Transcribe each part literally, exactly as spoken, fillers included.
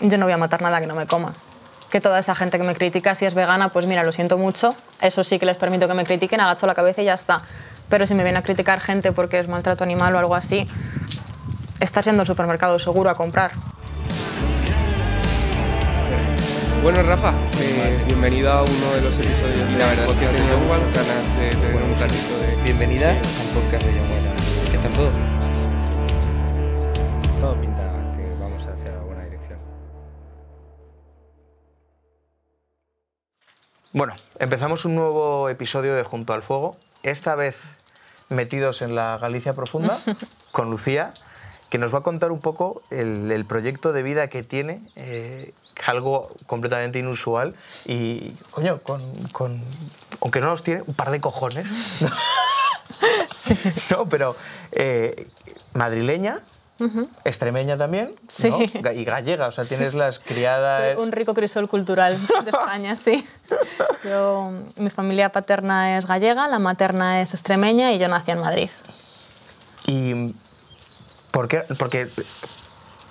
yo no voy a matar nada que no me coma. Que toda esa gente que me critica, si es vegana, pues mira, lo siento mucho, eso sí que les permito que me critiquen, agacho la cabeza y ya está. Pero si me viene a criticar gente porque es maltrato animal o algo así, estás yendo al supermercado seguro a comprar. Bueno, Rafa, eh, bienvenida a uno de los episodios de la verdad que tenía igual ganas de tener un platito de... Bienvenida al podcast de Yamuela. ¿Qué tal todo? Todo pinta que vamos a hacer alguna dirección. Bueno, empezamos un nuevo episodio de Junto al Fuego, esta vez metidos en la Galicia profunda, con Lucía, que nos va a contar un poco el, el proyecto de vida que tiene, eh, algo completamente inusual y, coño, con, con, aunque no los tiene, un par de cojones. No, sí. No, pero eh, madrileña, uh-huh. extremeña también, sí. ¿No? Y gallega, o sea, tienes sí. las criadas... Sí, un rico crisol cultural de España, sí. Yo, mi familia paterna es gallega, la materna es extremeña y yo nací en Madrid. Y... ¿Por qué? Porque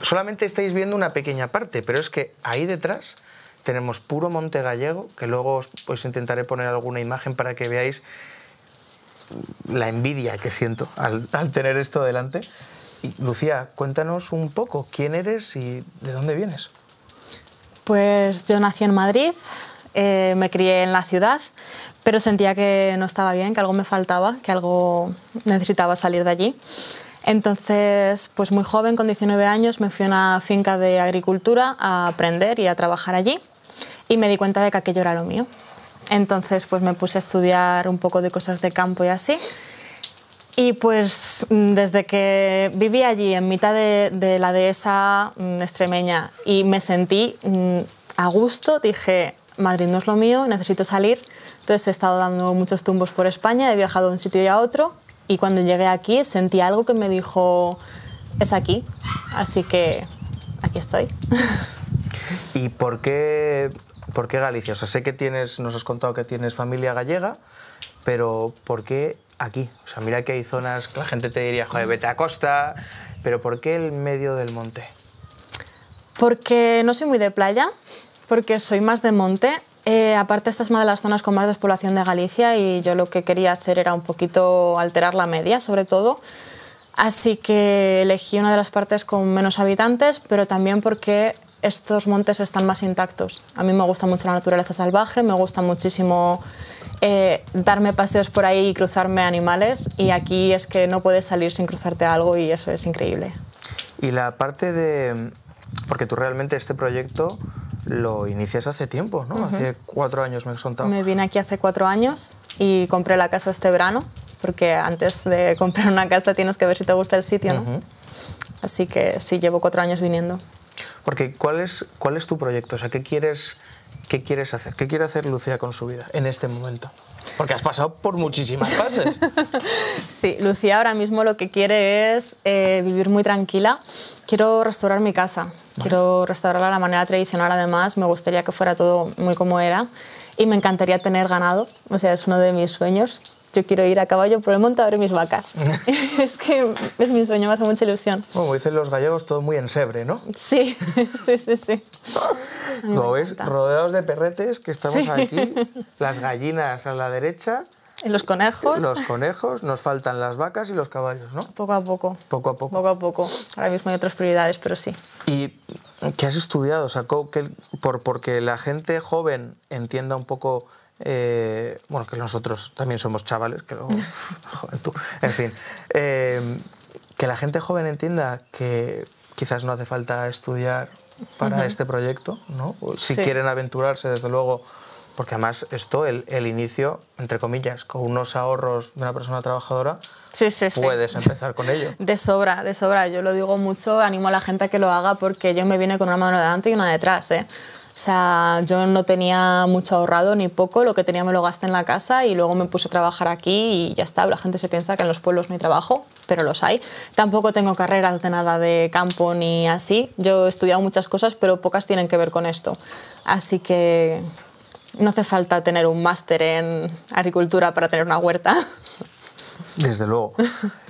solamente estáis viendo una pequeña parte, pero es que ahí detrás tenemos puro monte gallego, que luego os, os intentaré poner alguna imagen para que veáis la envidia que siento al, al tener esto delante. Y, Lucía, cuéntanos un poco quién eres y de dónde vienes. Pues yo nací en Madrid, eh, me crié en la ciudad, pero sentía que no estaba bien, que algo me faltaba, que algo necesitaba salir de allí. Entonces, pues muy joven, con diecinueve años, me fui a una finca de agricultura a aprender y a trabajar allí y me di cuenta de que aquello era lo mío. Entonces, pues me puse a estudiar un poco de cosas de campo y así. Y pues desde que viví allí, en mitad de, de la dehesa extremeña, y me sentí a gusto, dije, Madrid no es lo mío, necesito salir. Entonces he estado dando muchos tumbos por España, he viajado de un sitio y a otro. Y cuando llegué aquí sentí algo que me dijo, es aquí, así que aquí estoy. ¿Y por qué, por qué Galicia? O sea, sé que tienes, nos has contado que tienes familia gallega, pero ¿por qué aquí? O sea, mira que hay zonas que la gente te diría, joder, vete a costa, pero ¿por qué el medio del monte? Porque no soy muy de playa, porque soy más de monte. Eh, aparte, esta es una de las zonas con más despoblación de Galicia y yo lo que quería hacer era un poquito alterar la media, sobre todo. Así que elegí una de las partes con menos habitantes, pero también porque estos montes están más intactos. A mí me gusta mucho la naturaleza salvaje, me gusta muchísimo eh, darme paseos por ahí y cruzarme animales, y aquí es que no puedes salir sin cruzarte algo y eso es increíble. Y la parte de... porque tú realmente este proyecto... lo inicias hace tiempo, ¿no? Uh-huh. Hace cuatro años me has contado. Me vine aquí hace cuatro años y compré la casa este verano, porque antes de comprar una casa tienes que ver si te gusta el sitio, ¿no? Uh-huh. Así que sí, llevo cuatro años viniendo. Porque ¿cuál es, cuál es tu proyecto? O sea, ¿qué quieres, qué quieres hacer? ¿Qué quiere hacer Lucía con su vida en este momento? Porque has pasado por muchísimas fases. Sí, Lucía ahora mismo lo que quiere es eh, vivir muy tranquila. Quiero restaurar mi casa, quiero restaurarla de la manera tradicional, además me gustaría que fuera todo muy como era y me encantaría tener ganado, o sea, es uno de mis sueños. Yo quiero ir a caballo por el monte a ver mis vacas. Es que es mi sueño, me hace mucha ilusión. Como dicen los gallegos, todo muy ensebre, ¿no? Sí, sí, sí, sí. Como ves, rodeados de perretes que estamos sí. aquí, las gallinas a la derecha... Los conejos. Los conejos, nos faltan las vacas y los caballos, ¿no? Poco a poco. Poco a poco. Poco a poco. Ahora mismo hay otras prioridades, pero sí. ¿Y qué has estudiado? O sea, que, por, porque la gente joven entienda un poco... Eh, bueno, que nosotros también somos chavales, que luego... joven, tú. En fin. Eh, que la gente joven entienda que quizás no hace falta estudiar para uh-huh. este proyecto, ¿no? Si sí. quieren aventurarse, desde luego... Porque además esto, el, el inicio, entre comillas, con unos ahorros de una persona trabajadora, sí, sí, puedes sí. empezar con ello. De sobra, de sobra. Yo lo digo mucho, animo a la gente a que lo haga porque yo me vine con una mano delante y una detrás, ¿eh? O sea, yo no tenía mucho ahorrado ni poco, lo que tenía me lo gasté en la casa y luego me puse a trabajar aquí y ya está. La gente se piensa que en los pueblos no hay trabajo, pero los hay. Tampoco tengo carreras de nada de campo ni así. Yo he estudiado muchas cosas, pero pocas tienen que ver con esto. Así que... no hace falta tener un máster en agricultura para tener una huerta. Desde luego.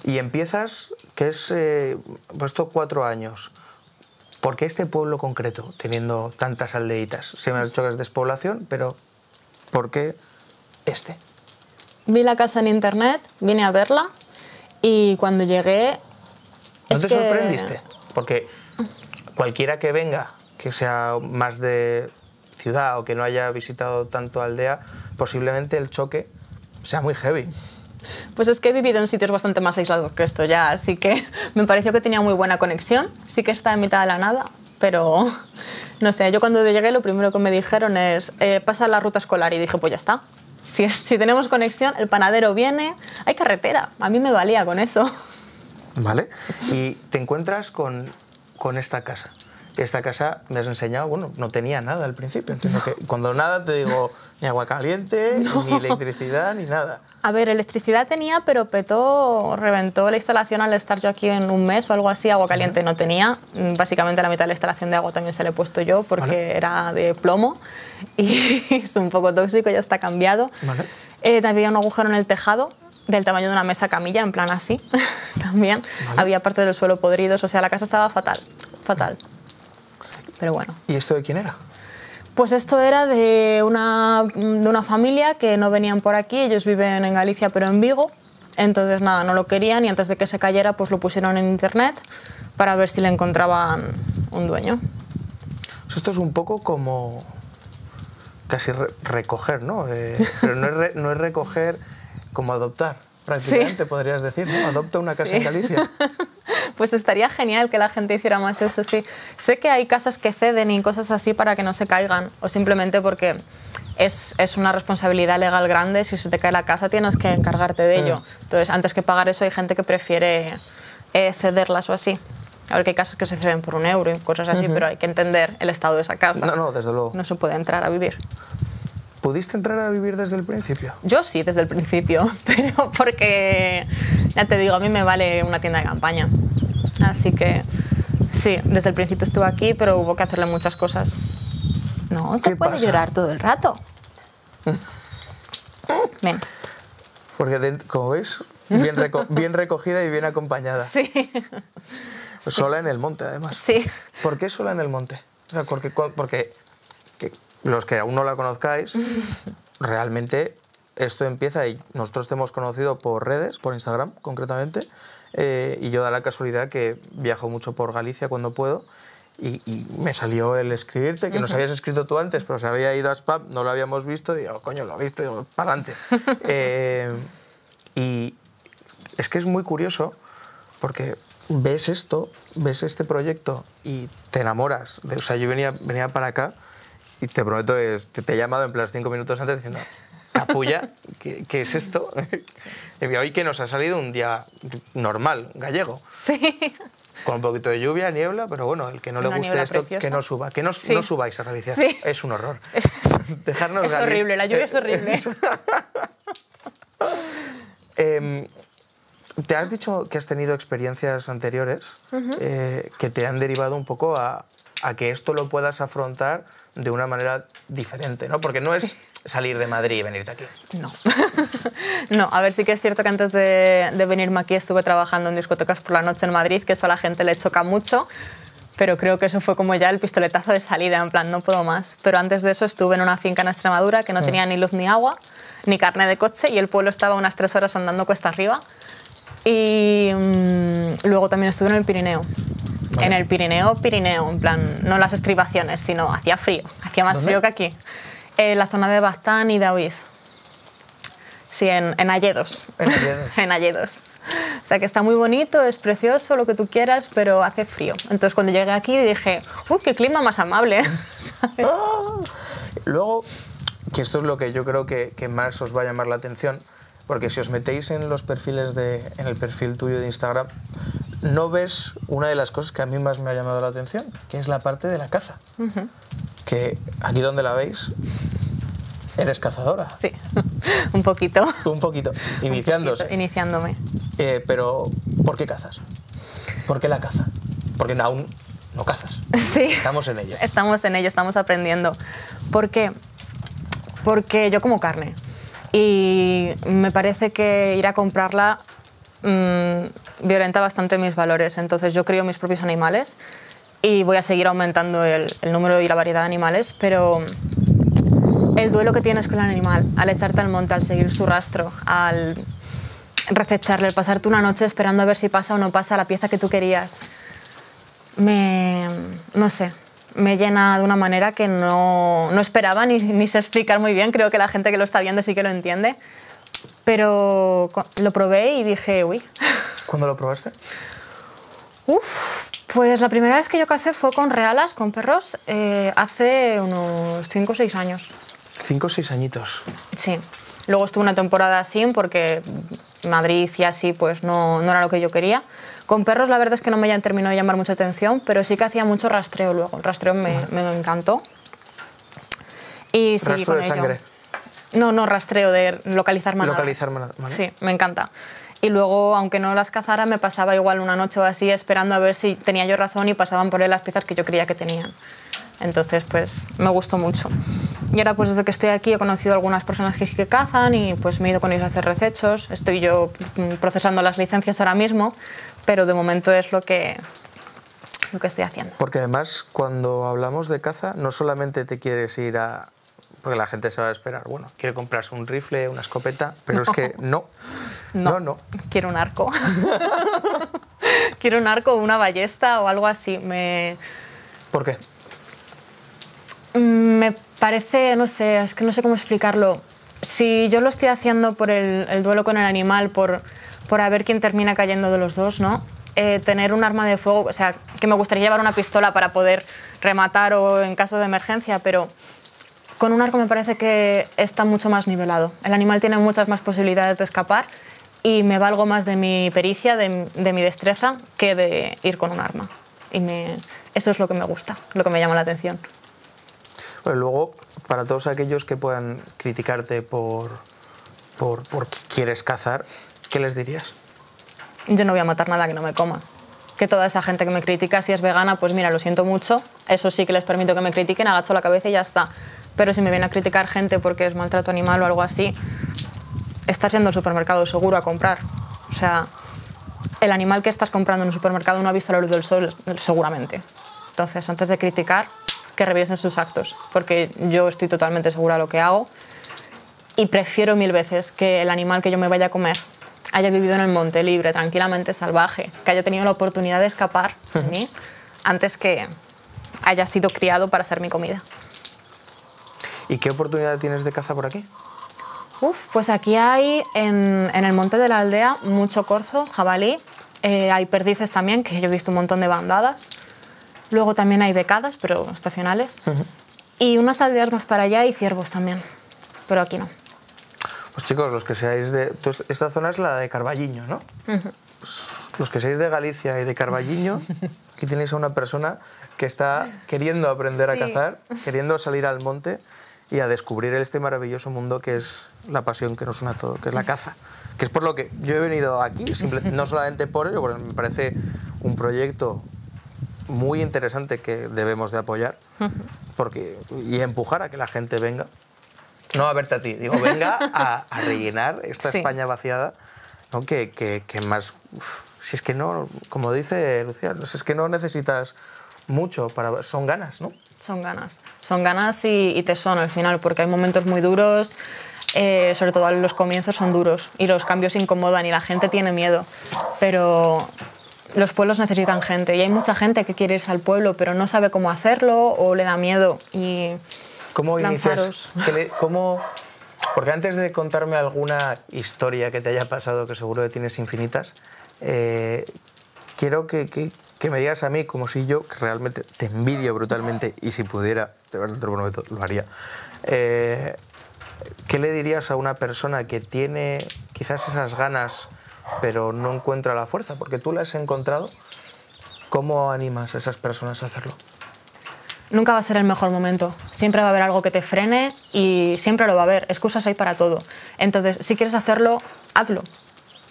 Y empiezas, que es, eh, estos cuatro años, ¿Por qué este pueblo concreto, teniendo tantas aldeitas? Se me ha dicho que es despoblación, pero ¿por qué este? Vi la casa en internet, vine a verla y cuando llegué... ¿No te sorprendiste? Porque cualquiera que venga, que sea más de ciudad o que no haya visitado tanto aldea, posiblemente el choque sea muy heavy. Pues es que he vivido en sitios bastante más aislados que esto ya, así que me pareció que tenía muy buena conexión. Sí que está en mitad de la nada, pero no sé, yo cuando llegué lo primero que me dijeron es eh, pasa la ruta escolar y dije pues ya está. Si, es, si tenemos conexión, el panadero viene, hay carretera, a mí me valía con eso. Vale, y te encuentras con, con esta casa. Esta casa me has enseñado, bueno, no tenía nada al principio, entiendo que cuando nada te digo ni agua caliente, no. ni electricidad, ni nada. A ver, electricidad tenía, pero petó, reventó la instalación al estar yo aquí en un mes o algo así, agua caliente no tenía. Básicamente la mitad de la instalación de agua también se la he puesto yo porque vale. era de plomo y es un poco tóxico, ya está cambiado. Vale. Eh, había un agujero en el tejado del tamaño de una mesa camilla, en plan así, también. Vale. Había parte del suelo podridos, o sea, la casa estaba fatal, fatal. Pero bueno. ¿Y esto de quién era? Pues esto era de una, de una familia que no venían por aquí, ellos viven en Galicia pero en Vigo, entonces nada, no lo querían y antes de que se cayera pues lo pusieron en internet para ver si le encontraban un dueño. Esto es un poco como casi re recoger, ¿no? Eh, pero no es, re no es recoger, como adoptar, prácticamente sí. podrías decir, ¿no? Adopta una casa sí. en Galicia. Pues estaría genial que la gente hiciera más eso, sí. Sé que hay casas que ceden y cosas así para que no se caigan, o simplemente porque es, es una responsabilidad legal grande, si se te cae la casa tienes que encargarte de ello. Entonces, antes que pagar eso hay gente que prefiere eh, cederlas o así. A ver, que hay casas que se ceden por un euro y cosas así, uh-huh. pero hay que entender el estado de esa casa. No, no, desde luego. No se puede entrar a vivir. ¿Pudiste entrar a vivir desde el principio? Yo sí, desde el principio, pero porque, ya te digo, a mí me vale una tienda de campaña. Así que sí, desde el principio estuve aquí, pero hubo que hacerle muchas cosas. No, se puede llorar todo el rato. Ven. Porque, de, como veis, bien, reco bien recogida y bien acompañada. Sí. Sola sí. en el monte, además. Sí. ¿Por qué sola en el monte? O sea, porque... porque que, los que aún no la conozcáis, realmente esto empieza y nosotros te hemos conocido por redes, por Instagram concretamente, eh, y yo da la casualidad que viajo mucho por Galicia cuando puedo y, y me salió el escribirte, que nos habías escrito tú antes, pero se había ido a S P A P, no lo habíamos visto, y digo, coño, lo he visto, digo, para adelante. Eh, y es que es muy curioso porque... ves esto, ves este proyecto y te enamoras. De, o sea, yo venía, venía para acá y te prometo que te, te he llamado en plan cinco minutos antes diciendo, capulla, ¿qué, qué es esto? Y hoy que nos ha salido un día normal, gallego. Sí. Con un poquito de lluvia, niebla, pero bueno, el que no Una le guste esto, preciosa. que no suba. Que no, sí. no subáis a Galicia. Sí. Es un horror. Es, Dejarnos es horrible, la lluvia es horrible. Es, es... eh, Te has dicho que has tenido experiencias anteriores uh-huh. eh, que te han derivado un poco a, a que esto lo puedas afrontar de una manera diferente, ¿no? Porque no sí. es salir de Madrid y venirte aquí. No. No, a ver, sí que es cierto que antes de, de venirme aquí estuve trabajando en discotecas por la noche en Madrid, que eso a la gente le choca mucho, pero creo que eso fue como ya el pistoletazo de salida, en plan, no puedo más. Pero antes de eso estuve en una finca en Extremadura que no uh-huh. tenía ni luz ni agua, ni carne de coche, y el pueblo estaba unas tres horas andando cuesta arriba. Y mmm, luego también estuve en el Pirineo. Vale. En el Pirineo, Pirineo, en plan, no las estribaciones, sino hacía frío, hacía más ¿Dónde? frío que aquí. En la zona de Bactán y Daoís. Sí, en, en Alledos. En Alledos. En Alledos. O sea que está muy bonito, es precioso, lo que tú quieras, pero hace frío. Entonces cuando llegué aquí dije, ¡uy, qué clima más amable! ¿Sabes? Ah, luego, que esto es lo que yo creo que, que más os va a llamar la atención, porque si os metéis en los perfiles de, en el perfil tuyo de Instagram, no ves una de las cosas que a mí más me ha llamado la atención, que es la parte de la caza. Uh-huh. Que aquí donde la veis, eres cazadora. Sí, un poquito. Un poquito, iniciándose. Un poquito, iniciándome. Eh, pero, ¿por qué cazas? ¿Por qué la caza? Porque aún no cazas. Sí. Estamos en ello. Estamos en ello, estamos aprendiendo. ¿Por qué? Porque yo como carne. Y me parece que ir a comprarla mmm, violenta bastante mis valores. Entonces yo crío mis propios animales y voy a seguir aumentando el, el número y la variedad de animales, pero el duelo que tienes con el animal, al echarte al monte, al seguir su rastro, al rececharle, al pasarte una noche esperando a ver si pasa o no pasa la pieza que tú querías, me, no sé, me llena de una manera que no, no esperaba ni, ni sé explicar muy bien. Creo que la gente que lo está viendo sí que lo entiende, pero lo probé y dije, uy. ¿Cuándo lo probaste? Uf, pues la primera vez que yo cacé fue con realas, con perros, eh, hace unos cinco o seis años. ¿cinco o seis añitos? Sí. Luego estuve una temporada sin, porque Madrid y así pues no, no era lo que yo quería. Con perros la verdad es que no me terminó de llamar mucha atención, pero sí que hacía mucho rastreo luego. El rastreo me, me encantó. Y seguí con ello. ¿Rastreo de sangre? No, no, rastreo de localizar manadas. Localizar manadas, ¿vale? Sí, me encanta. Y luego, aunque no las cazara, me pasaba igual una noche o así esperando a ver si tenía yo razón y pasaban por él las piezas que yo creía que tenían. Entonces, pues, me gustó mucho. Y ahora, pues, desde que estoy aquí he conocido a algunas personas que sí que cazan y, pues, me he ido con ellos a hacer recechos. Estoy yo procesando las licencias ahora mismo, pero de momento es lo que, lo que estoy haciendo. Porque, además, cuando hablamos de caza, no solamente te quieres ir a... porque la gente se va a esperar, bueno, quiere comprarse un rifle, una escopeta, pero no. Es que no. No, no, no. Quiero un arco. Quiero un arco, una ballesta o algo así. Me... ¿Por qué? Me parece, no sé, es que no sé cómo explicarlo. Si yo lo estoy haciendo por el, el duelo con el animal, por, por a ver quién termina cayendo de los dos, ¿no? Eh, tener un arma de fuego, o sea, que me gustaría llevar una pistola para poder rematar o en caso de emergencia, pero... con un arco me parece que está mucho más nivelado. El animal tiene muchas más posibilidades de escapar y me valgo más de mi pericia, de, de mi destreza, que de ir con un arma. Y me, eso es lo que me gusta, lo que me llama la atención. Bueno, luego, para todos aquellos que puedan criticarte por, por, por que quieres cazar, ¿qué les dirías? Yo no voy a matar nada que no me coma. Que toda esa gente que me critica, si es vegana, pues mira, lo siento mucho, eso sí que les permito que me critiquen, agacho la cabeza y ya está. Pero si me viene a criticar gente porque es maltrato animal o algo así, estás yendo al supermercado seguro a comprar. O sea, el animal que estás comprando en un supermercado no ha visto la luz del sol seguramente. Entonces, antes de criticar, que revisen sus actos, porque yo estoy totalmente segura de lo que hago y prefiero mil veces que el animal que yo me vaya a comer haya vivido en el monte libre, tranquilamente, salvaje, que haya tenido la oportunidad de escapar de mí antes que haya sido criado para ser mi comida. ¿Y qué oportunidad tienes de caza por aquí? Uf, pues aquí hay en, en el monte de la aldea mucho corzo, jabalí, eh, hay perdices también, que yo he visto un montón de bandadas, luego también hay becadas, pero estacionales, uh-huh. Y unas aldeas más para allá y ciervos también, pero aquí no. Pues chicos, los que seáis de... Entonces, esta zona es la de Carballiño, ¿no? Uh-huh. Pues, los que seáis de Galicia y de Carballiño, aquí tenéis a una persona que está queriendo aprender sí. a cazar, queriendo salir al monte y a descubrir este maravilloso mundo que es la pasión que nos une a todos, que es la caza. Que es por lo que yo he venido aquí, simple, no solamente por ello, porque me parece un proyecto muy interesante que debemos de apoyar porque, y empujar a que la gente venga. No a verte a ti, digo, venga a, a rellenar esta sí. España vaciada, ¿no? que, que, que más... Uf, si es que no, como dice Lucía, si es que no necesitas mucho, para, son ganas, ¿no? Son ganas, son ganas y, y tesón al final, porque hay momentos muy duros, eh, sobre todo los comienzos son duros y los cambios incomodan y la gente tiene miedo, pero... los pueblos necesitan gente y hay mucha gente que quiere irse al pueblo, pero no sabe cómo hacerlo o le da miedo y... ¿Cómo inicias? Le, ¿cómo? Porque antes de contarme alguna historia que te haya pasado, que seguro que tienes infinitas, eh, quiero que, que, que me digas a mí, como si yo, que realmente te envidio brutalmente, y si pudiera, de verdad, te prometo, lo haría. Eh, ¿Qué le dirías a una persona que tiene quizás esas ganas, pero no encuentra la fuerza? Porque tú la has encontrado. ¿Cómo animas a esas personas a hacerlo? Nunca va a ser el mejor momento, siempre va a haber algo que te frene y siempre lo va a haber, excusas hay para todo. Entonces, si quieres hacerlo, hazlo,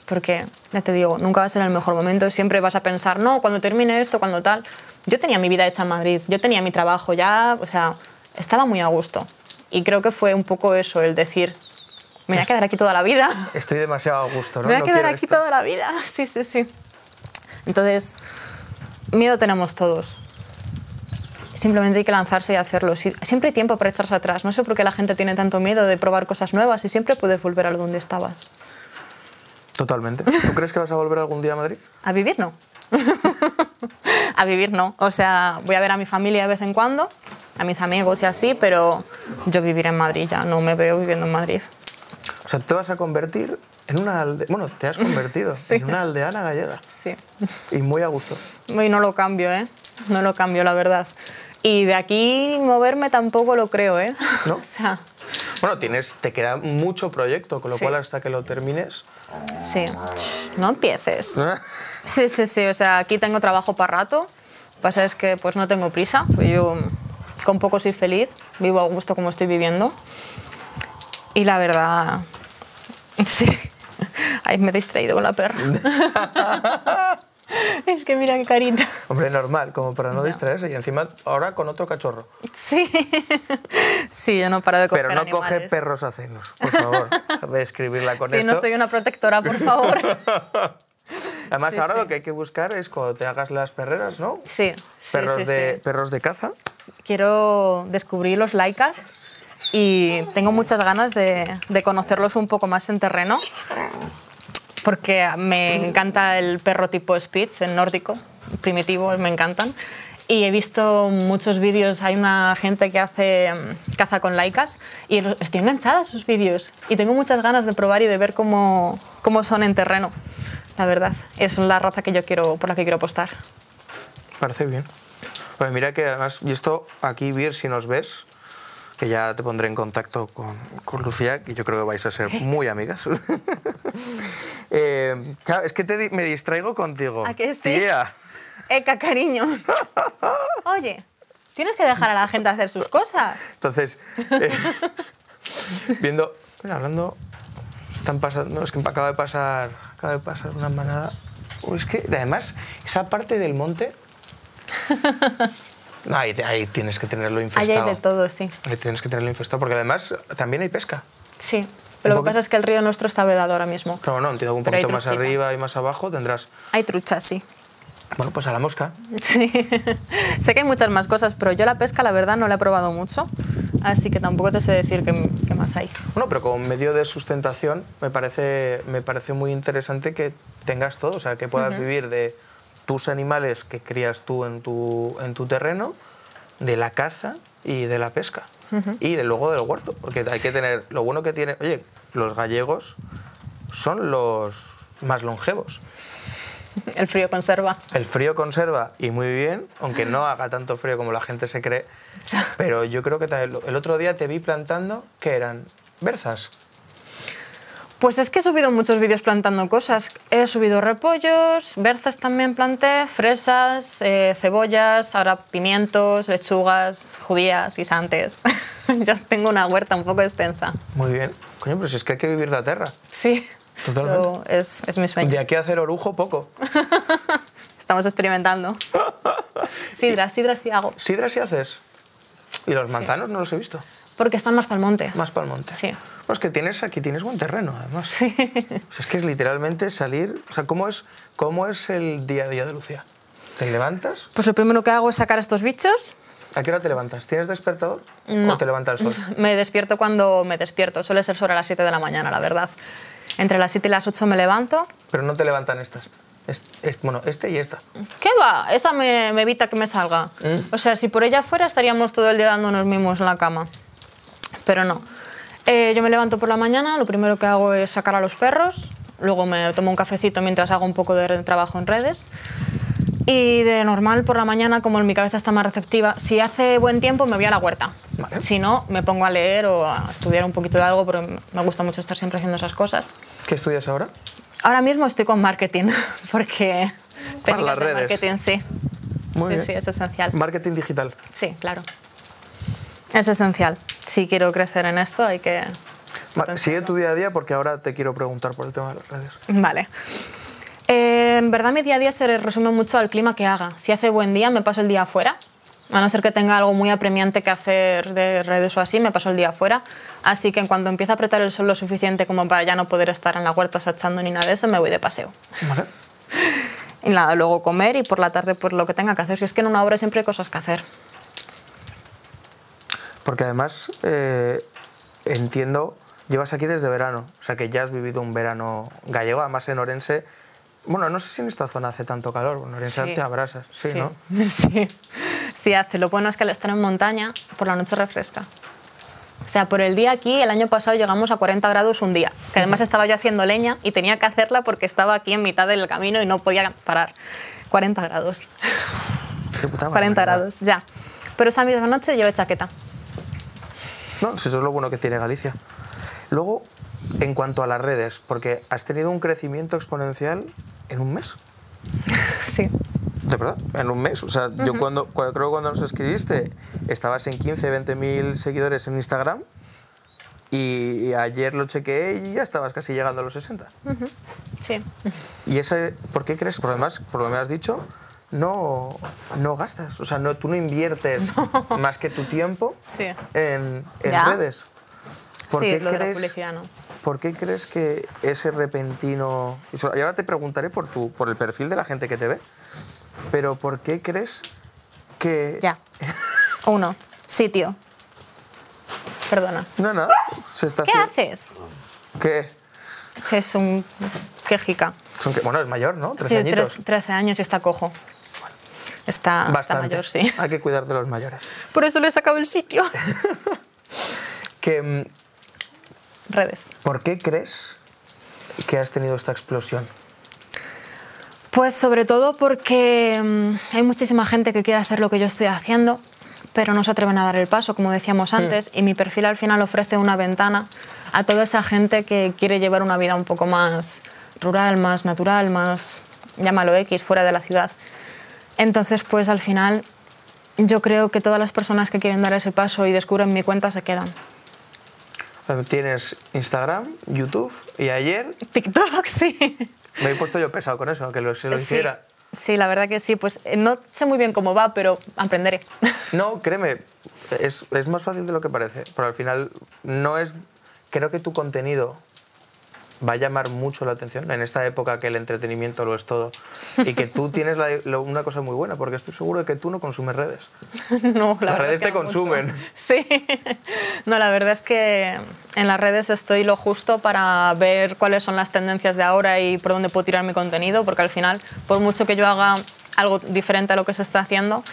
porque ya te digo, nunca va a ser el mejor momento, siempre vas a pensar, no, cuando termine esto, cuando tal. Yo tenía mi vida hecha en Madrid, yo tenía mi trabajo ya, o sea, estaba muy a gusto. Y creo que fue un poco eso, el decir, me voy a quedar aquí toda la vida. Estoy demasiado a gusto, ¿no? Me voy a quedar aquí toda la vida, sí, sí, sí. Entonces, miedo tenemos todos. simplemente hay que lanzarse y hacerlo. Siempre hay tiempo para echarse atrás. No sé por qué la gente tiene tanto miedo de probar cosas nuevas y siempre puedes volver a donde estabas. Totalmente. ¿Tú crees que vas a volver algún día a Madrid? A vivir no. A vivir no. O sea, voy a ver a mi familia de vez en cuando, a mis amigos y así, pero yo vivir en Madrid ya no me veo viviendo en Madrid. O sea, te vas a convertir en una aldeana... Bueno, te has convertido sí. en una aldeana gallega. Sí. Y muy a gusto. Y no lo cambio, ¿eh? No lo cambio, la verdad. Y de aquí moverme tampoco lo creo, ¿eh? ¿No? O sea... Bueno, tienes, te queda mucho proyecto, con lo sí. cual hasta que lo termines... Sí. No empieces. ¿Eh? Sí, sí, sí. O sea, aquí tengo trabajo para rato. Lo que pasa es que pues, no tengo prisa. Yo con poco soy feliz. Vivo a gusto como estoy viviendo. Y la verdad... Sí. Ay, me he distraído con la perra. Es que mira qué carita. Hombre, normal, como para no, no distraerse. Y encima ahora con otro cachorro. Sí. Sí, yo no paro de coger Pero no animales. Coge perros acenos, por favor. De escribirla con sí, esto. Sí, no soy una protectora, por favor. Además, sí, ahora sí. lo que hay que buscar es cuando te hagas las perreras, ¿no? Sí. Perros, sí, sí, de, sí. perros de caza. Quiero descubrir los laicas. Y tengo muchas ganas de, de conocerlos un poco más en terreno, porque me encanta el perro tipo Spitz, el nórdico, primitivo, me encantan. Y he visto muchos vídeos, hay una gente que hace caza con laicas y estoy enganchada a sus vídeos. Y tengo muchas ganas de probar y de ver cómo, cómo son en terreno, la verdad. Es la raza que yo quiero, por la que quiero apostar. Parece bien. Pues mira que además, y esto aquí, Vir, si nos ves... que ya te pondré en contacto con, con Lucía, que yo creo que vais a ser muy amigas. eh, claro, es que te, me distraigo contigo. ¿A que sí? Tía. Eca, cariño. Oye, tienes que dejar a la gente hacer sus cosas. Entonces, eh, viendo... Mira, hablando... Están pasando... No, es que acaba de pasar... Acaba de pasar una manada... Uy, es que, además, esa parte del monte... No, ahí, ahí tienes que tenerlo infestado. Ahí hay de todo, sí. Ahí tienes que tenerlo infestado, porque además también hay pesca. Sí, pero lo que pasa es que el río nuestro está vedado ahora mismo. No, no, entiendo que un poquito más arriba y más abajo tendrás... Hay truchas, sí. Bueno, pues a la mosca. Sí. Sé que hay muchas más cosas, pero yo la pesca, la verdad, no la he probado mucho. Así que tampoco te sé decir qué, qué más hay. Bueno, pero como medio de sustentación me parece, me parece muy interesante que tengas todo, o sea, que puedas uh-huh. vivir de... tus animales que crías tú en tu, en tu terreno, de la caza y de la pesca. Uh-huh. Y de, luego del huerto, porque hay que tener... Lo bueno que tiene... Oye, los gallegos son los más longevos. El frío conserva. El frío conserva, y muy bien, aunque no haga tanto frío como la gente se cree. Pero yo creo que también, el otro día te vi plantando, que eran berzas. Pues es que he subido muchos vídeos plantando cosas. He subido repollos, berzas también planté, fresas, eh, cebollas, ahora pimientos, lechugas, judías, guisantes. Ya tengo una huerta un poco extensa. Muy bien. Coño, pero si es que hay que vivir de la tierra. Sí. Totalmente. Pero es, es mi sueño. De aquí a hacer orujo, poco. Estamos experimentando. Sidra, sidra sí hago. ¿Sidra sí haces? ¿Y los manzanos sí. no los he visto? Porque están más para el monte. Más para el monte. Sí. Pues que tienes aquí tienes buen terreno, además. Sí. Pues es que es literalmente salir... O sea, ¿cómo es, cómo es el día a día de Lucía? ¿Te levantas? Pues lo primero que hago es sacar a estos bichos. ¿A qué hora te levantas? ¿Tienes despertador no. o te levanta el sol? Me despierto cuando me despierto. Suele ser sobre las siete de la mañana, la verdad. Entre las siete y las ocho me levanto. Pero no te levantan estas. Este, este, bueno, este y esta. ¿Qué va? Esta me, me evita que me salga. ¿Mm? O sea, si por ella fuera estaríamos todo el día dándonos mimos en la cama. Pero no. Eh, yo me levanto por la mañana, lo primero que hago es sacar a los perros, luego me tomo un cafecito mientras hago un poco de trabajo en redes y de normal por la mañana, como en mi cabeza está más receptiva, si hace buen tiempo me voy a la huerta. Vale. Si no, me pongo a leer o a estudiar un poquito de algo, pero me gusta mucho estar siempre haciendo esas cosas. ¿Qué estudias ahora? Ahora mismo estoy con marketing, porque... Para las redes. Marketing, sí. Muy sí, bien. Sí, es esencial. Marketing digital. Sí, claro. Es esencial. Si quiero crecer en esto hay que... Vale, sigue tu día a día porque ahora te quiero preguntar por el tema de las redes. Vale. Eh, en verdad mi día a día se resume mucho al clima que haga. Si hace buen día me paso el día afuera. A no ser que tenga algo muy apremiante que hacer de redes o así, me paso el día afuera. Así que en cuanto empieza a apretar el sol lo suficiente como para ya no poder estar en la huerta sachando ni nada de eso, me voy de paseo. Vale. Y nada, luego comer y por la tarde pues lo que tenga que hacer. Si es que en una hora siempre hay cosas que hacer. Porque además, eh, entiendo, llevas aquí desde verano, o sea que ya has vivido un verano gallego, además en Orense. Bueno, no sé si en esta zona hace tanto calor, en Orense sí. Te abrazas, sí, sí, ¿no? Sí, sí hace. Lo bueno es que al estar en montaña, por la noche refresca. O sea, por el día aquí, el año pasado llegamos a cuarenta grados un día, que además estaba yo haciendo leña y tenía que hacerla porque estaba aquí en mitad del camino y no podía parar. cuarenta grados. Qué puta madre, cuarenta grados, ya. Pero esa misma noche llevo chaqueta. No, si eso es lo bueno que tiene Galicia. Luego, en cuanto a las redes, porque has tenido un crecimiento exponencial en un mes. Sí. ¿De verdad? En un mes. O sea, uh-huh. yo cuando, cuando, creo que cuando nos escribiste estabas en quince, veinte mil seguidores en Instagram y ayer lo chequeé y ya estabas casi llegando a los sesenta. Uh-huh. Sí. ¿Y ese, por qué crees? Porque además, por lo que me has dicho, no, no gastas. O sea, no, tú no inviertes no. más que tu tiempo sí. en, en redes. ¿Por sí, qué lo crees, de la publicidad, ¿no? ¿Por qué crees que ese repentino...? Y ahora te preguntaré por, tu, por el perfil de la gente que te ve. Pero ¿por qué crees que...? Ya. Uno. Sitio. Perdona. No, no. Se está ¿Qué así. haces? ¿Qué? Es un quejica. Es un que... Bueno, es mayor, ¿no? Trece sí, añitos. Trece años y está cojo. Bueno, está, está mayor, sí. Hay que cuidar de los mayores. Por eso le he sacado el sitio. que... Redes. ¿Por qué crees que has tenido esta explosión? Pues sobre todo porque mmm, hay muchísima gente que quiere hacer lo que yo estoy haciendo, pero no se atreven a dar el paso, como decíamos antes, mm. y mi perfil al final ofrece una ventana a toda esa gente que quiere llevar una vida un poco más rural, más natural, más, llámalo X, fuera de la ciudad. Entonces, pues al final, yo creo que todas las personas que quieren dar ese paso y descubren mi cuenta se quedan. Tienes Instagram, YouTube y ayer... TikTok, sí. Me he puesto yo pesado con eso, que lo, se lo sí, hiciera. Sí, la verdad que sí. Pues no sé muy bien cómo va, pero aprenderé. No, créeme, es, es más fácil de lo que parece. Pero al final no es... Creo que tu contenido va a llamar mucho la atención en esta época que el entretenimiento lo es todo. Y que tú tienes la, lo, una cosa muy buena, porque estoy seguro de que tú no consumes redes. No, la las redes es que te no consumen. Mucho. Sí. No, la verdad es que en las redes estoy lo justo para ver cuáles son las tendencias de ahora y por dónde puedo tirar mi contenido, porque al final, por mucho que yo haga algo diferente a lo que se está haciendo,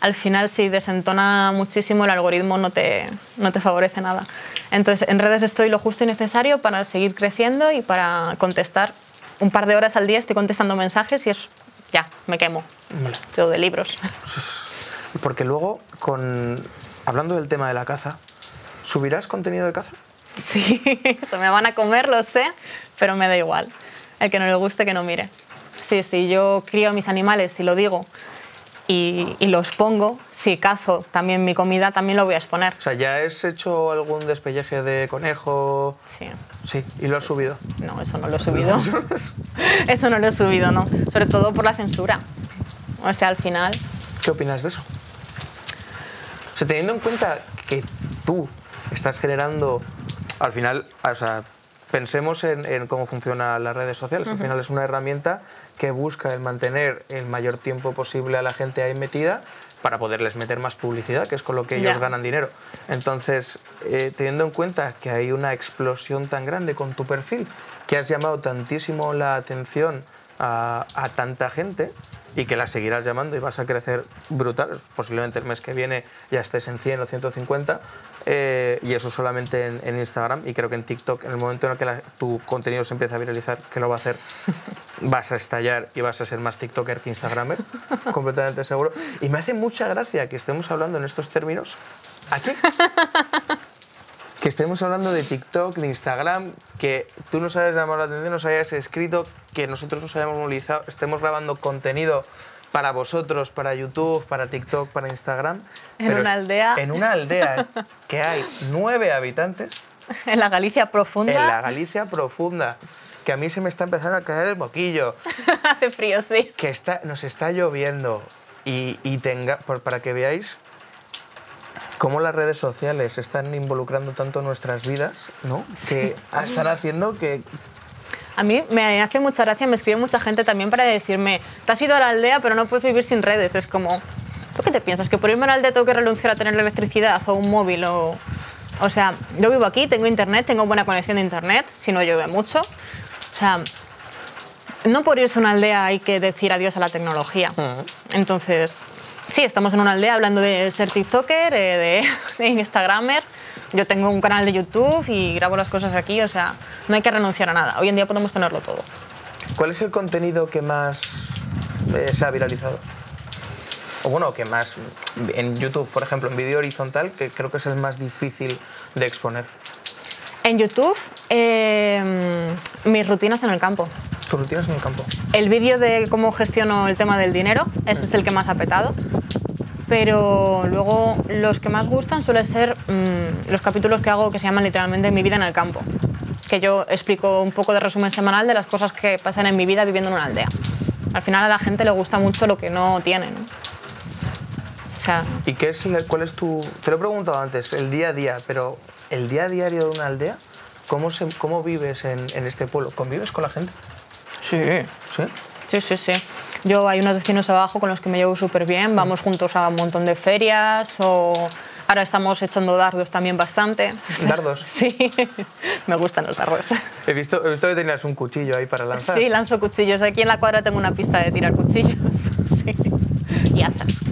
al final si desentona muchísimo el algoritmo no te, no te favorece nada. Entonces en redes estoy lo justo y necesario para seguir creciendo y para contestar. Un par de horas al día estoy contestando mensajes y es ya, me quemo. Vale. Yo de libros. Porque luego, con, hablando del tema de la caza, ¿subirás contenido de caza? Sí, se me van a comer, lo sé, pero me da igual. El que no le guste, que no mire. Sí, sí, yo crío a mis animales y lo digo. Y, y los pongo, si cazo también mi comida, también lo voy a exponer. O sea, ¿ya has hecho algún despelleje de conejo? Sí. Sí, ¿y lo has subido? No, eso no lo he subido. Eso no lo he subido, no. Sobre todo por la censura. O sea, al final... ¿Qué opinas de eso? O sea, teniendo en cuenta que tú estás generando... Al final, o sea, pensemos en, en cómo funcionan las redes sociales. Uh-huh. Al final es una herramienta que busca el mantener el mayor tiempo posible a la gente ahí metida para poderles meter más publicidad, que es con lo que ellos yeah. ganan dinero. Entonces, eh, teniendo en cuenta que hay una explosión tan grande con tu perfil, que has llamado tantísimo la atención a, a tanta gente y que la seguirás llamando y vas a crecer brutal, posiblemente el mes que viene ya estés en cien o ciento cincuenta, eh, y eso solamente en, en Instagram, y creo que en TikTok, en el momento en el que la, tu contenido se empieza a viralizar, que lo va a hacer... Vas a estallar y vas a ser más tiktoker que instagramer, completamente seguro. Y me hace mucha gracia que estemos hablando en estos términos aquí. Que estemos hablando de TikTok, de Instagram, que tú nos hayas llamado la atención, nos hayas escrito, que nosotros nos hayamos movilizado, estemos grabando contenido para vosotros, para YouTube, para TikTok, para Instagram. En pero una aldea. En una aldea que hay nueve habitantes. En la Galicia profunda. En la Galicia profunda. Que a mí se me está empezando a caer el boquillo. Hace frío, sí. Que está, nos está lloviendo. Y, y tenga, por, para que veáis cómo las redes sociales están involucrando tanto nuestras vidas, ¿no? Sí. Que están haciendo que... A mí me hace mucha gracia, me escribe mucha gente también para decirme, te has ido a la aldea, pero no puedes vivir sin redes. Es como, ¿Tú qué te piensas? ¿Que por irme al de tengo que renunciar a tener electricidad o un móvil o...? O sea, yo vivo aquí, tengo internet, tengo buena conexión de internet, si no llueve mucho. O sea, no por irse a una aldea hay que decir adiós a la tecnología. Entonces, sí, estamos en una aldea hablando de ser tiktoker, de, de instagramer. Yo tengo un canal de YouTube y grabo las cosas aquí, o sea, no hay que renunciar a nada. Hoy en día podemos tenerlo todo. ¿Cuál es el contenido que más eh, se ha viralizado? O bueno, que más, en YouTube, por ejemplo, en vídeo horizontal, que creo que es el más difícil de exponer. En YouTube, eh, mis rutinas en el campo. ¿Tus rutinas en el campo? El vídeo de cómo gestiono el tema del dinero, ese mm. es el que más ha petado. Pero luego los que más gustan suelen ser mmm, los capítulos que hago que se llaman literalmente Mi vida en el campo. Que yo explico un poco de resumen semanal de las cosas que pasan en mi vida viviendo en una aldea. Al final a la gente le gusta mucho lo que no tiene, ¿no? ¿Y qué es, cuál es tu...? Te lo he preguntado antes, el día a día, pero el día a diario de una aldea, ¿cómo, se, cómo vives en, en este pueblo? ¿Convives con la gente? Sí. ¿Sí? Sí, sí, sí. Yo hay unos vecinos abajo con los que me llevo súper bien, vamos juntos a un montón de ferias o... Ahora estamos echando dardos también bastante. ¿Dardos? Sí, me gustan los dardos. He visto, he visto que tenías un cuchillo ahí para lanzar. Sí, lanzo cuchillos. Aquí en la cuadra tengo una pista de tirar cuchillos. Sí. Y azas.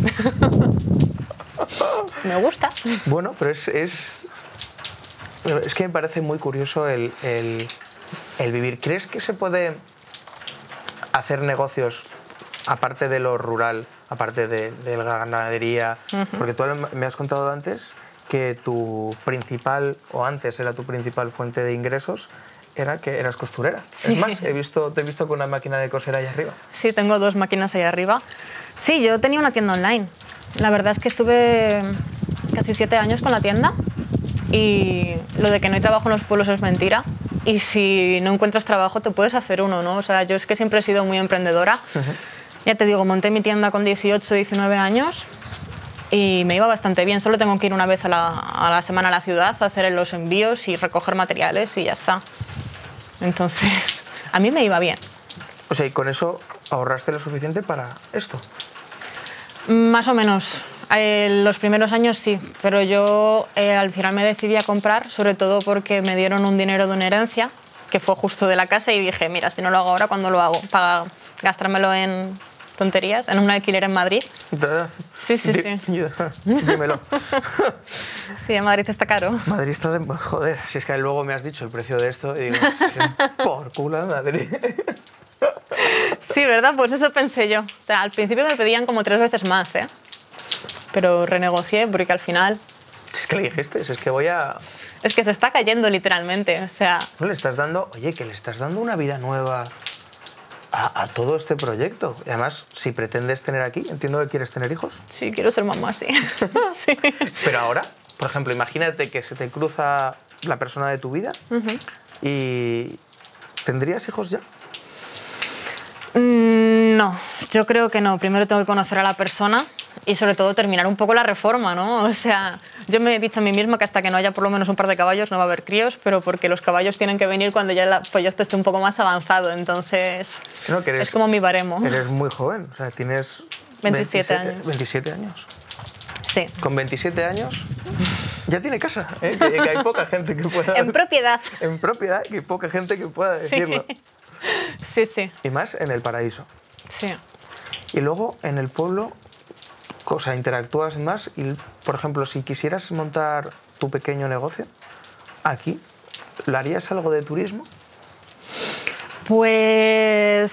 Me gusta. Bueno, pero es, es... Es que me parece muy curioso el, el, el vivir. ¿Crees que se puede hacer negocios aparte de lo rural, aparte de, de la ganadería? Uh-huh. Porque tú me has contado antes que tu principal, o antes era tu principal fuente de ingresos, era que eras costurera. Sí. Es más, he visto, te he visto con una máquina de coser ahí arriba. Sí, tengo dos máquinas ahí arriba. Sí, yo tenía una tienda online. La verdad es que estuve casi siete años con la tienda y lo de que no hay trabajo en los pueblos es mentira. Y si no encuentras trabajo te puedes hacer uno, ¿no? O sea, yo es que siempre he sido muy emprendedora. Uh-huh. Ya te digo, monté mi tienda con dieciocho, diecinueve años y me iba bastante bien. Solo tengo que ir una vez a la, a la semana a la ciudad a hacer los envíos y recoger materiales y ya está. Entonces, a mí me iba bien. O sea, ¿y con eso ahorraste lo suficiente para esto? Más o menos. Eh, los primeros años sí, pero yo eh, al final me decidí a comprar, sobre todo porque me dieron un dinero de una herencia, que fue justo de la casa, y dije, mira, si no lo hago ahora, ¿cuándo lo hago? Para gastármelo en... tonterías, en un alquiler en Madrid. Sí, sí, sí. Dímelo. Sí, en Madrid está caro. Madrid está de... Joder, si es que luego me has dicho el precio de esto y digo, qué por culo, Madrid. Sí, ¿verdad? Pues eso pensé yo. O sea, al principio me pedían como tres veces más, ¿eh? Pero renegocié porque al final... Es que le dijiste, es que voy a... Es que se está cayendo literalmente, o sea... No le estás dando... Oye, que le estás dando una vida nueva... A, a todo este proyecto. Y además, si pretendes tener aquí, entiendo que quieres tener hijos. Sí, quiero ser mamá, sí. Sí. Pero ahora, por ejemplo, imagínate que se te cruza la persona de tu vida. Uh-huh. Y... ¿Tendrías hijos ya? Mm, no, yo creo que no. Primero tengo que conocer a la persona y sobre todo terminar un poco la reforma, ¿no? O sea, yo me he dicho a mí misma que hasta que no haya por lo menos un par de caballos no va a haber críos, pero porque los caballos tienen que venir cuando ya el proyecto esté un poco más avanzado, entonces no, eres, es como mi baremo. Eres muy joven, o sea, tienes veintisiete, veintisiete años. veintisiete años. Sí. Con veintisiete años ya tiene casa, ¿eh? que, que hay poca gente que pueda... En propiedad. En propiedad, que hay poca gente que pueda decirlo. Sí, sí. Y más en el paraíso. Sí. Y luego en el pueblo... O sea, interactúas más y, por ejemplo, si quisieras montar tu pequeño negocio aquí, ¿lo harías algo de turismo? Pues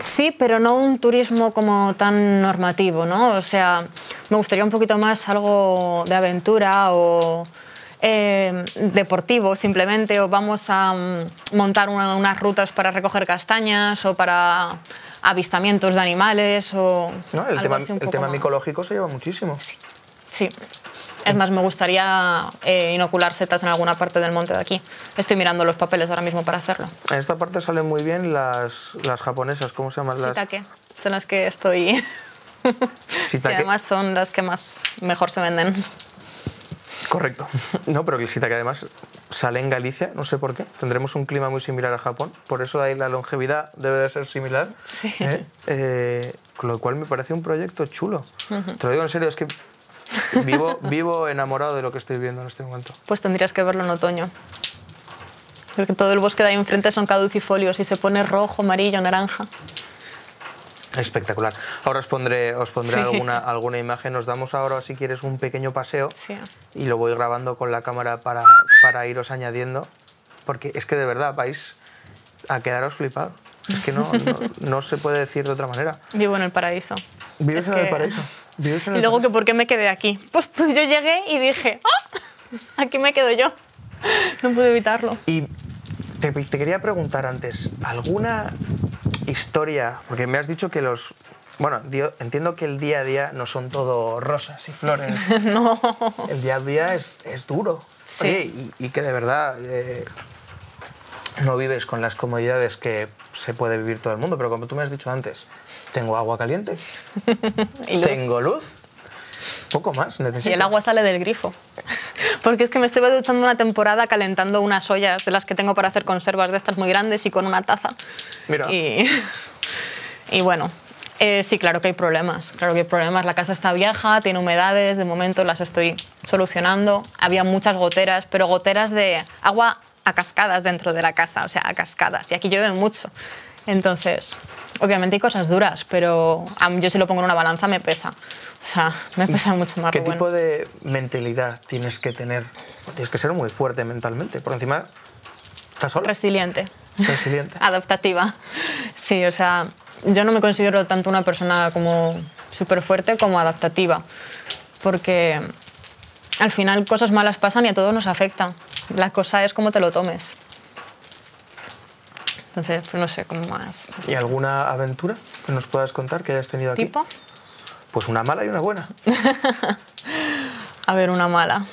sí, pero no un turismo como tan normativo, ¿no? O sea, me gustaría un poquito más algo de aventura o eh, deportivo simplemente, o vamos a um, montar una, unas rutas para recoger castañas o para... avistamientos de animales o... No, el tema, el tema micológico se lleva muchísimo. Sí, sí. Es más, me gustaría eh, inocular setas en alguna parte del monte de aquí. Estoy mirando los papeles ahora mismo para hacerlo. En esta parte salen muy bien las, las japonesas, ¿cómo se llaman? Las... Shitake, son las que estoy... Sí, además son las que más mejor se venden. Correcto. No, pero el shitake además sale en Galicia, no sé por qué. Tendremos un clima muy similar a Japón, por eso ahí la longevidad debe de ser similar. Sí. ¿eh? Eh, con lo cual me parece un proyecto chulo. Uh-huh. Te lo digo en serio, es que vivo, vivo enamorado de lo que estoy viendo en este momento. Pues tendrías que verlo en otoño. Porque todo el bosque de ahí enfrente son caducifolios y se pone rojo, amarillo, naranja. Espectacular. Ahora os pondré, os pondré sí. alguna, alguna imagen. Nos damos ahora, si quieres, un pequeño paseo sí. y lo voy grabando con la cámara para, para iros añadiendo. Porque es que de verdad vais a quedaros flipados. Es que no, no, no se puede decir de otra manera. Vivo en el paraíso. Vives en que... el paraíso. ¿Vives en el y luego, paraíso? Que ¿por qué me quedé aquí? Pues, pues yo llegué y dije, ¡ah! Aquí me quedo yo. No pude evitarlo. Y te, te quería preguntar antes, ¿alguna historia? Porque me has dicho que los... Bueno, dio, entiendo que el día a día no son todo rosas y flores. No. El día a día es, es duro. Sí. Oye, y, y que de verdad eh, no vives con las comodidades que se puede vivir todo el mundo. Pero como tú me has dicho antes, tengo agua caliente, luz. Tengo luz, poco más necesito. Y el agua sale del grifo. Porque es que me estoy duchando una temporada calentando unas ollas de las que tengo para hacer conservas de estas muy grandes y con una taza. Mira. Y, y bueno, eh, sí, claro que hay problemas. Claro que hay problemas. La casa está vieja, tiene humedades, de momento las estoy solucionando. Había muchas goteras, pero goteras de agua a cascadas dentro de la casa, o sea, a cascadas. Y aquí llueve mucho. Entonces, obviamente hay cosas duras, pero yo si lo pongo en una balanza me pesa. O sea, me pesa mucho más. ¿Qué Rubén? Tipo de mentalidad tienes que tener? Tienes que ser muy fuerte mentalmente. Por encima, ¿estás sola? Resiliente. Resiliente. Adaptativa. Sí, o sea, yo no me considero tanto una persona como súper fuerte como adaptativa. Porque al final cosas malas pasan y a todos nos afecta. La cosa es cómo te lo tomes. Entonces, pues no sé, como más... ¿Y alguna aventura que nos puedas contar que hayas tenido aquí? ¿Tipo? Pues una mala y una buena. A ver, una mala.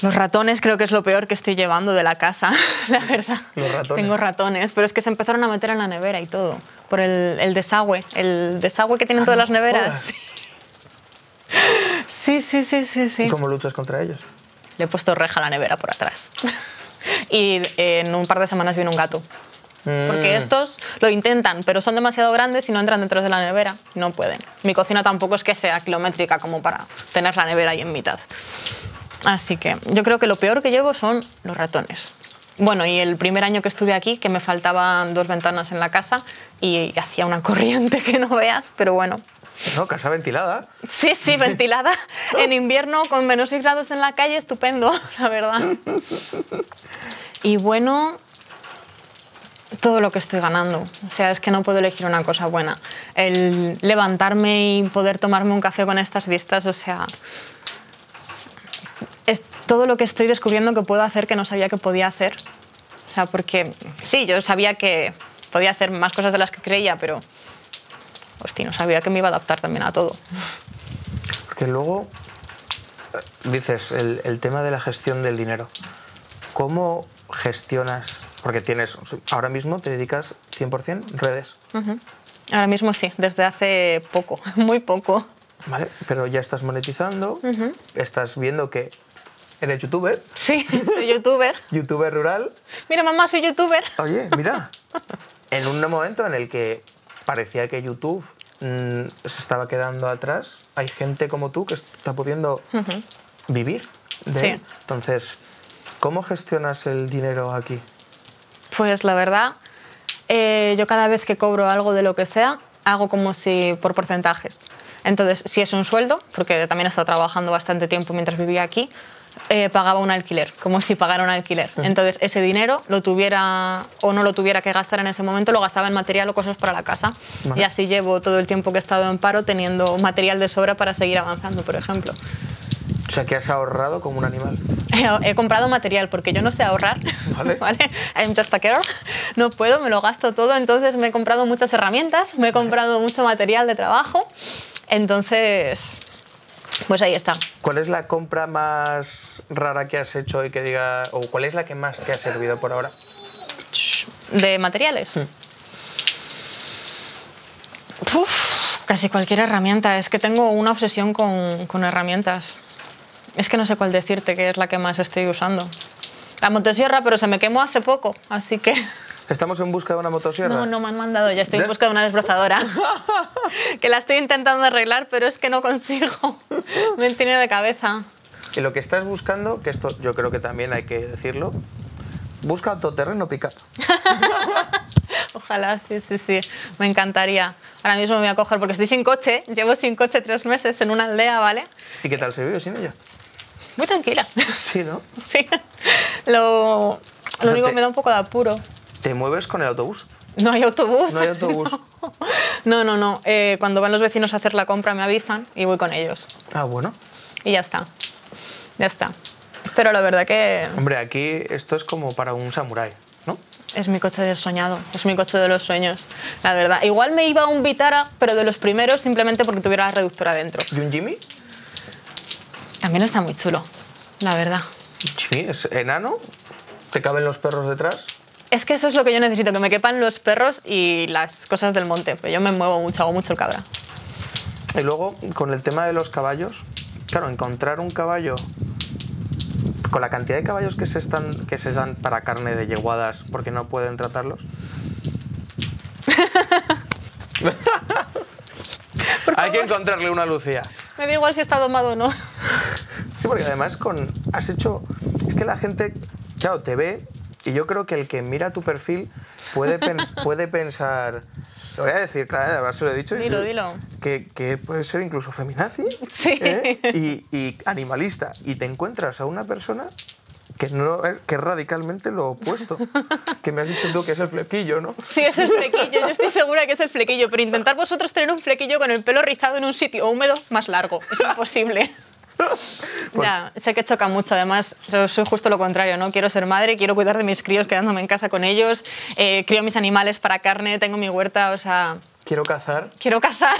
Los ratones creo que es lo peor que estoy llevando de la casa, la verdad. Los ratones. Tengo ratones, pero es que se empezaron a meter en la nevera y todo. Por el, el desagüe. El desagüe que tienen ah, todas no las neveras. Sí, sí, sí, sí, sí. ¿Y cómo luchas contra ellos? Le he puesto reja a la nevera por atrás. Y en un par de semanas viene un gato. Porque estos lo intentan, pero son demasiado grandes y no entran dentro de la nevera. No pueden. Mi cocina tampoco es que sea kilométrica como para tener la nevera ahí en mitad. Así que yo creo que lo peor que llevo son los ratones. Bueno, y el primer año que estuve aquí, que me faltaban dos ventanas en la casa y hacía una corriente que no veas, pero bueno. No, casa ventilada. Sí, sí, ventilada. En invierno con menos seis grados en la calle, estupendo, la verdad. Y bueno... todo lo que estoy ganando. O sea, es que no puedo elegir una cosa buena. El levantarme y poder tomarme un café con estas vistas, o sea... es todo lo que estoy descubriendo que puedo hacer que no sabía que podía hacer. O sea, porque... sí, yo sabía que podía hacer más cosas de las que creía, pero... hostia, no sabía que me iba a adaptar también a todo. Porque luego... dices, el, el tema de la gestión del dinero. ¿Cómo gestionas...? Porque tienes, ahora mismo te dedicas cien por cien redes. Uh-huh. Ahora mismo sí, desde hace poco, muy poco. Vale, pero ya estás monetizando, uh-huh. Estás viendo que eres youtuber. Sí, soy youtuber. Youtuber rural. Mira, mamá, soy youtuber. Oye, mira, en un momento en el que parecía que YouTube mmm, se estaba quedando atrás, hay gente como tú que está pudiendo uh-huh. vivir de sí. él. Entonces, ¿cómo gestionas el dinero aquí? Pues la verdad, eh, yo cada vez que cobro algo de lo que sea, hago como si por porcentajes. Entonces, si es un sueldo, porque también he estado trabajando bastante tiempo mientras vivía aquí, eh, pagaba un alquiler, como si pagara un alquiler. Entonces, ese dinero lo tuviera o no lo tuviera que gastar en ese momento, lo gastaba en material o cosas para la casa. Vale. Y así llevo todo el tiempo que he estado en paro teniendo material de sobra para seguir avanzando, por ejemplo. O sea, que has ahorrado como un animal. He, he comprado material porque yo no sé ahorrar. Vale. ¿Vale? I'm just a girl. No puedo, me lo gasto todo. Entonces me he comprado muchas herramientas, me he comprado mucho material de trabajo. Entonces, pues ahí está. ¿Cuál es la compra más rara que has hecho y que diga... o cuál es la que más te ha servido por ahora? ¿De materiales? Mm. Uf, Casi cualquier herramienta. Es que tengo una obsesión con, con herramientas. Es que no sé cuál decirte, que es la que más estoy usando. La motosierra, pero se me quemó hace poco, así que... ¿Estamos en busca de una motosierra? No, no me han mandado, ya estoy en busca de una desbrozadora. Que la estoy intentando arreglar, pero es que no consigo. Me tiene de cabeza. Y lo que estás buscando, que esto yo creo que también hay que decirlo, busca todoterreno picado. Ojalá, sí, sí, sí, me encantaría. Ahora mismo me voy a coger, porque estoy sin coche, llevo sin coche tres meses en una aldea, ¿vale? ¿Y qué tal se vive sin ella? Muy tranquila. Sí, ¿no? Sí. Lo, lo sea, único que me da un poco de apuro. ¿Te mueves con el autobús? No hay autobús. No hay autobús. No, no, no. no. Eh, cuando van los vecinos a hacer la compra me avisan y voy con ellos. Ah, bueno. Y ya está. Ya está. Pero la verdad que... Hombre, aquí esto es como para un samurái, ¿no? Es mi coche del soñado. Es mi coche de los sueños, la verdad. Igual me iba a un Vitara, pero de los primeros, simplemente porque tuviera la reductora dentro. ¿Y un Jimmy? También está muy chulo, la verdad. Sí, es enano, te caben los perros detrás. Es que eso es lo que yo necesito, que me quepan los perros y las cosas del monte. Pues yo me muevo mucho, hago mucho el cabra. Y luego, con el tema de los caballos, claro, encontrar un caballo, con la cantidad de caballos que se, están, que se dan para carne de yeguadas, porque no pueden tratarlos. Hay que encontrarle una Lucía. Me da igual si está domado o no. Sí, porque además con has hecho... Es que la gente, claro, te ve y yo creo que el que mira tu perfil puede, pens puede pensar... Lo voy a decir, claro, además se lo he dicho. Dilo, dilo. Que, que puede ser incluso feminazi, sí. ¿eh? y, y animalista. Y te encuentras a una persona que, no, que es radicalmente lo opuesto. Que me has dicho tú que es el flequillo, ¿no? Sí, es el flequillo. Yo estoy segura que es el flequillo. Pero intentar vosotros tener un flequillo con el pelo rizado en un sitio húmedo más largo es imposible. Bueno. Ya, sé que choca mucho. Además, yo soy justo lo contrario, ¿no? Quiero ser madre, quiero cuidar de mis críos quedándome en casa con ellos. Eh, crío mis animales para carne, tengo mi huerta, o sea... ¿Quiero cazar? Quiero cazar.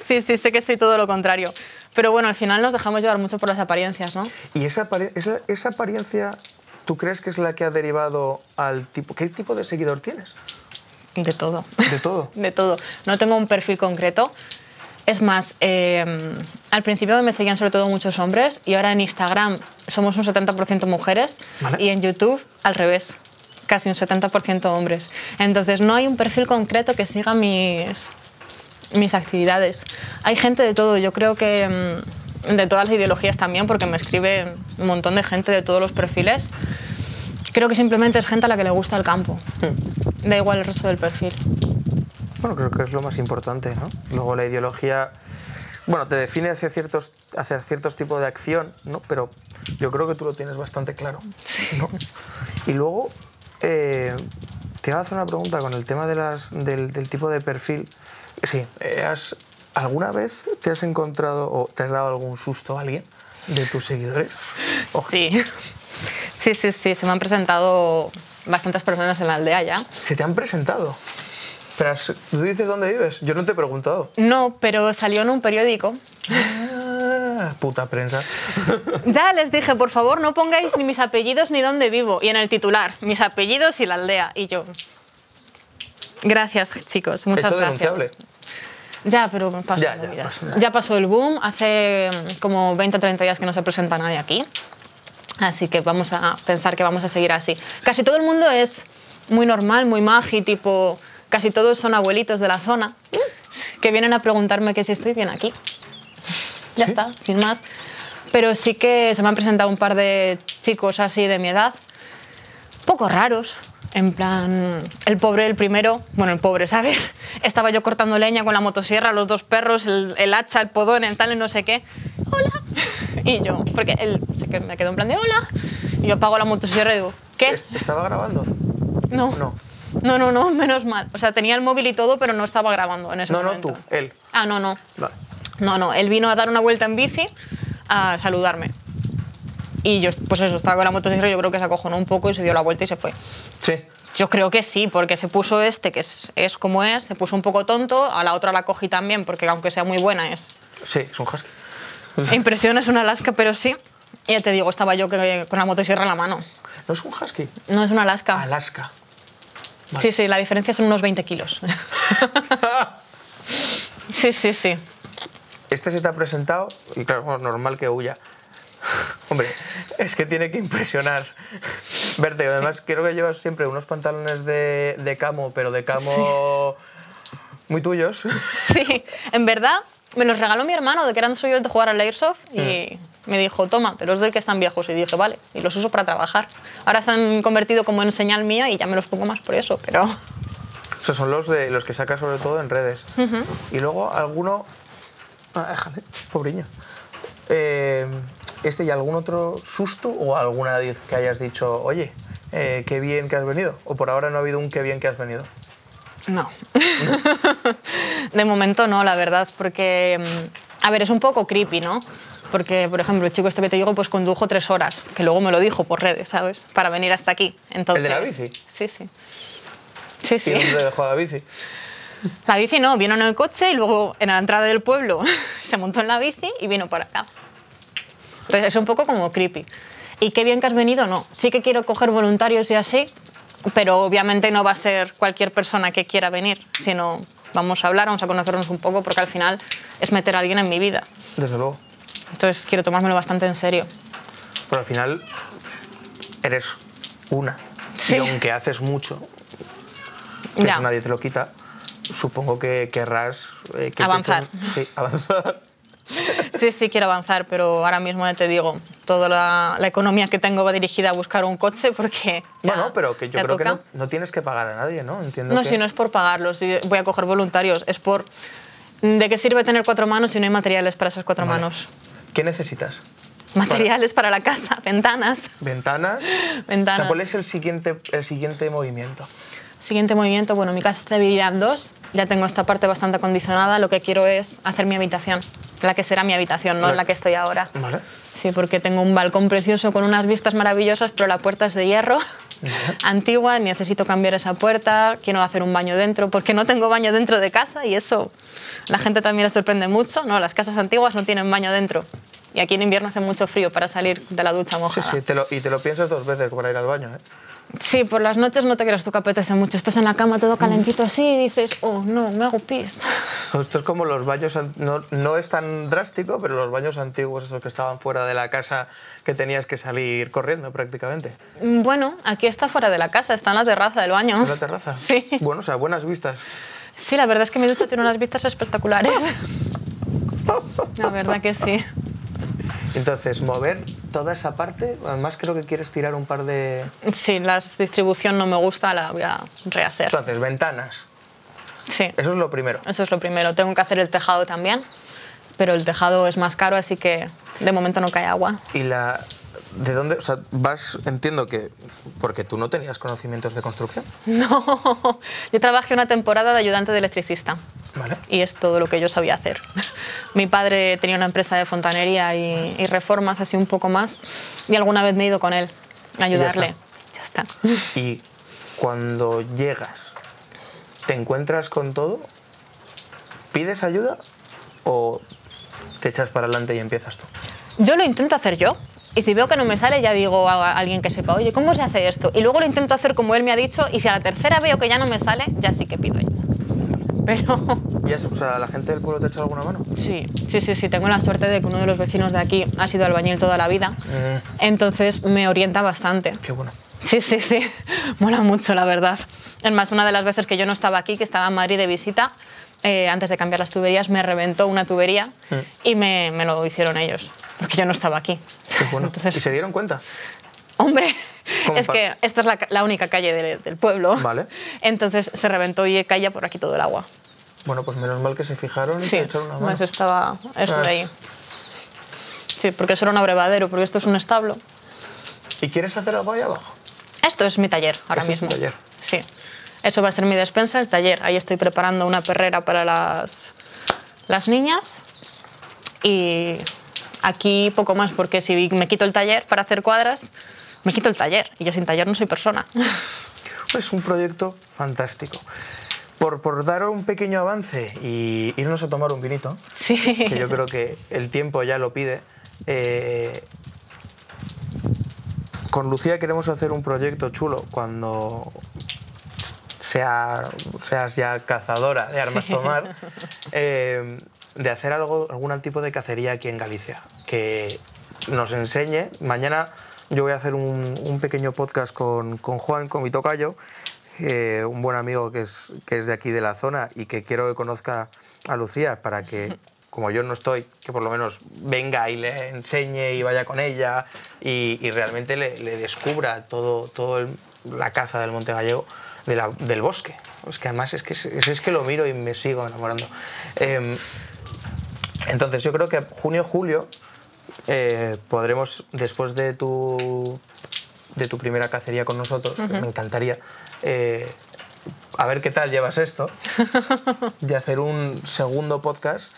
Sí, sí, sé que soy todo lo contrario. Pero bueno, al final nos dejamos llevar mucho por las apariencias, ¿no? ¿Y esa, esa, esa apariencia tú crees que es la que ha derivado al tipo? ¿Qué tipo de seguidor tienes? De todo. ¿De todo? De todo. No tengo un perfil concreto. Es más, eh, al principio me seguían sobre todo muchos hombres y ahora en Instagram somos un setenta por ciento mujeres, ¿vale? Y en YouTube al revés, casi un setenta por ciento hombres. Entonces no hay un perfil concreto que siga mis... mis actividades. Hay gente de todo, yo creo que de todas las ideologías también, porque me escribe un montón de gente de todos los perfiles. Creo que simplemente es gente a la que le gusta el campo. Hmm. Da igual el resto del perfil. Bueno, creo que es lo más importante, ¿no? Luego la ideología, bueno, te define hacia ciertos, hacia ciertos tipos de acción, ¿no? Pero yo creo que tú lo tienes bastante claro, ¿no? Y luego, eh, te voy a hacer una pregunta con el tema de las, del, del tipo de perfil. Sí, ¿has, ¿alguna vez te has encontrado o te has dado algún susto a alguien de tus seguidores? Oh. Sí. sí, sí, sí, se me han presentado bastantes personas en la aldea ya. ¿Se te han presentado? Pero ¿tú dices dónde vives? Yo no te he preguntado. No, pero salió en un periódico. Ah, puta prensa. Ya les dije, por favor, no pongáis ni mis apellidos ni dónde vivo. Y en el titular, mis apellidos y la aldea. Y yo... Gracias, chicos, muchas gracias. Denunciable. Ya, pero pasó ya, ya, pasó, ya. ya pasó el boom, hace como veinte o treinta días que no se presenta nadie aquí. Así que vamos a pensar que vamos a seguir así. Casi todo el mundo es muy normal, muy magi, tipo... Casi todos son abuelitos de la zona que vienen a preguntarme que si estoy bien aquí. Ya ¿Sí? está, sin más. Pero sí que se me han presentado un par de chicos así de mi edad, poco raros. En plan, el pobre, el primero, bueno, el pobre, ¿sabes? Estaba yo cortando leña con la motosierra, los dos perros, el, el hacha, el podón, el tal, el no sé qué. ¡Hola! Y yo, porque él se que me quedó en plan de hola. Y yo apago la motosierra y digo, ¿qué? ¿Estaba grabando? No. No. No, no, no, menos mal. O sea, tenía el móvil y todo, pero no estaba grabando en ese no, momento. No, no, tú, él. Ah, no, no. Vale. No, no, él vino a dar una vuelta en bici a saludarme. Y yo, pues eso, estaba con la motosierra, yo creo que se acojonó un poco y se dio la vuelta y se fue. Sí. Yo creo que sí, porque se puso este, que es, es como es, se puso un poco tonto, a la otra la cogí también, porque aunque sea muy buena es... Sí, es un husky. Impresión, es una Alaska, pero sí. Y ya te digo, estaba yo que, con la motosierra en la mano. ¿No es un husky? No, es una Alaska. Alaska. Vale. Sí, sí, la diferencia son unos veinte kilos. Sí, sí, sí. Este se te ha presentado y claro, normal que huya. Hombre, es que tiene que impresionar verte. Además, creo que llevas siempre unos pantalones de, de camo, pero de camo sí. muy tuyos. Sí, en verdad me los regaló mi hermano, de que eran suyos de jugar al Airsoft, y mm. me dijo, toma, te los doy que están viejos. Y dije, vale, y los uso para trabajar. Ahora se han convertido como en señal mía y ya me los pongo más por eso, pero... Esos son los, de, los que sacas sobre todo en redes. Uh-huh. Y luego alguno... Ah, déjale, pobreño. Eh... ¿Este y algún otro susto o alguna vez que hayas dicho, oye, eh, qué bien que has venido? ¿O por ahora no ha habido un qué bien que has venido? No. De momento no, la verdad, porque, a ver, es un poco creepy, ¿no? Porque, por ejemplo, el chico este que te digo, pues condujo tres horas, que luego me lo dijo por redes, ¿sabes? Para venir hasta aquí. Entonces, ¿el de la bici? Sí, sí. Sí, sí. ¿Y dónde dejó la bici? La bici no, vino en el coche y luego en la entrada del pueblo se montó en la bici y vino para acá. Pues es un poco como creepy. Y qué bien que has venido, no. Sí que quiero coger voluntarios y así, pero obviamente no va a ser cualquier persona que quiera venir, sino vamos a hablar, vamos a conocernos un poco, porque al final es meter a alguien en mi vida. Desde luego. Entonces quiero tomármelo bastante en serio. Pero al final eres una. Sí. Y aunque haces mucho, que eso nadie te lo quita, supongo que querrás... Eh, que avanzar. Te echen... Sí, avanzar. Sí, sí, quiero avanzar, pero ahora mismo ya te digo, toda la, la economía que tengo va dirigida a buscar un coche porque... Ya, bueno, pero que yo creo toca. que no, no tienes que pagar a nadie, ¿no? Entiendo no, que... si no es por pagarlos, si voy a coger voluntarios, es por... ¿De qué sirve tener cuatro manos si no hay materiales para esas cuatro vale. manos? ¿Qué necesitas? Materiales para, para la casa, ventanas. ¿Ventanas? Ventanas. O sea, ¿cuál es el siguiente, el siguiente movimiento? Siguiente movimiento, bueno, mi casa está dividida en dos, ya tengo esta parte bastante acondicionada, lo que quiero es hacer mi habitación, la que será mi habitación, no vale. la que estoy ahora. Vale. Sí, porque tengo un balcón precioso con unas vistas maravillosas, pero la puerta es de hierro, vale. antigua, necesito cambiar esa puerta, quiero hacer un baño dentro, porque no tengo baño dentro de casa y eso la gente también le sorprende mucho, no, las casas antiguas no tienen baño dentro. Y aquí en invierno hace mucho frío para salir de la ducha mojada. Sí, sí, te lo, y te lo piensas dos veces para ir al baño, ¿eh? Sí, por las noches no te creas tú que apetece mucho. Estás en la cama todo calentito así y dices, oh, no, me hago pis. Esto es como los baños, no, no es tan drástico, pero los baños antiguos, esos que estaban fuera de la casa, que tenías que salir corriendo prácticamente. Bueno, aquí está fuera de la casa, está en la terraza del baño. ¿Está en la terraza? Sí. Bueno, o sea, buenas vistas. Sí, la verdad es que mi ducha tiene unas vistas espectaculares. La verdad que sí. Entonces, mover toda esa parte, además creo que quieres tirar un par de... Sí, la distribución no me gusta, la voy a rehacer. Entonces, ventanas. Sí. Eso es lo primero. Eso es lo primero. Tengo que hacer el tejado también, pero el tejado es más caro, así que de momento no cae agua. ¿Y la... de dónde? O sea, vas, entiendo que... Porque tú no tenías conocimientos de construcción. No, yo trabajé una temporada de ayudante de electricista. Vale. Y es todo lo que yo sabía hacer. Mi padre tenía una empresa de fontanería y, y reformas, así un poco más, y alguna vez me he ido con él a ayudarle. Ya está. Ya está. Y cuando llegas, ¿te encuentras con todo? ¿Pides ayuda o te echas para adelante y empiezas tú? Yo lo intento hacer yo. Y si veo que no me sale, ya digo a alguien que sepa, oye, ¿cómo se hace esto? Y luego lo intento hacer como él me ha dicho, y si a la tercera veo que ya no me sale, ya sí que pido ayuda. Pero... ¿Y eso, o sea, la gente del pueblo te ha echado alguna mano? Sí, sí, sí, sí. Tengo la suerte de que uno de los vecinos de aquí ha sido albañil toda la vida. Mm. Entonces me orienta bastante. Qué bueno. Sí, sí, sí. Mola mucho, la verdad. Es más, una de las veces que yo no estaba aquí, que estaba en Madrid de visita, eh, antes de cambiar las tuberías, me reventó una tubería mm. y me, me lo hicieron ellos, porque yo no estaba aquí. Qué bueno. Entonces... ¿Y se dieron cuenta? Hombre... Es que esta es la, la única calle de, del pueblo. Vale. Entonces se reventó y caía por aquí todo el agua. Bueno, pues menos mal que se fijaron y sí, se echaron una mano. Eso estaba... Eso ah. de ahí. Sí, porque eso era un abrevadero, porque esto es un establo. ¿Y quieres hacer algo ahí abajo? Esto es mi taller ahora mismo. Es mi taller. Sí. Eso va a ser mi despensa, el taller. Ahí estoy preparando una perrera para las, las niñas. Y aquí poco más, porque si me quito el taller para hacer cuadras... Me quito el taller, y yo sin taller no soy persona. Es un proyecto fantástico. Por, por dar un pequeño avance y irnos a tomar un vinito, sí. que yo creo que el tiempo ya lo pide, eh, con Lucía queremos hacer un proyecto chulo cuando sea, seas ya cazadora de armas tomar, eh, de hacer algo, algún tipo de cacería aquí en Galicia, que nos enseñe. Mañana yo voy a hacer un, un pequeño podcast con, con Juan, con mi tocayo, eh, un buen amigo que es, que es de aquí de la zona y que quiero que conozca a Lucía para que, como yo no estoy, que por lo menos venga y le enseñe y vaya con ella y, y realmente le, le descubra todo, todo el, la caza del monte gallego, de la, del bosque. Es que además es que, es, es que lo miro y me sigo enamorando. Eh, entonces yo creo que junio, julio eh, podremos, después de tu, de tu primera cacería con nosotros, uh-huh. me encantaría... Eh, a ver qué tal llevas esto, de hacer un segundo podcast,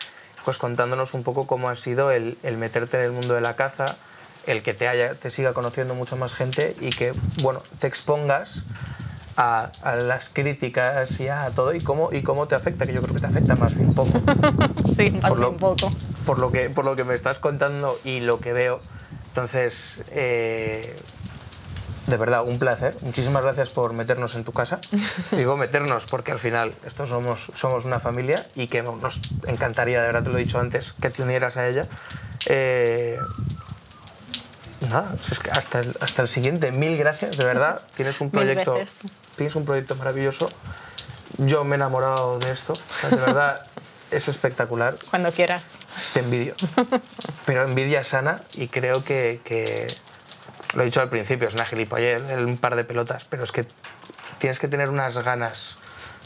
pues contándonos un poco cómo ha sido el, el meterte en el mundo de la caza, el que te, haya, te siga conociendo mucha más gente y que, bueno, te expongas a, a las críticas y a todo y cómo, y cómo te afecta, que yo creo que te afecta más de un poco. Sí, más de un poco. Por lo que, por lo que me estás contando y lo que veo. Entonces... Eh, de verdad, un placer. Muchísimas gracias por meternos en tu casa. Digo meternos porque al final estos somos, somos una familia y que nos encantaría, de verdad te lo he dicho antes, que te unieras a ella. Eh, nada, es que hasta, el, hasta el siguiente. Mil gracias, de verdad. Tienes un proyecto, tienes un proyecto maravilloso. Yo me he enamorado de esto. O sea, de verdad, es espectacular. Cuando quieras. Te envidio. Pero envidia sana y creo que... que lo he dicho al principio, es una gilipollez, un par de pelotas, pero es que tienes que tener unas ganas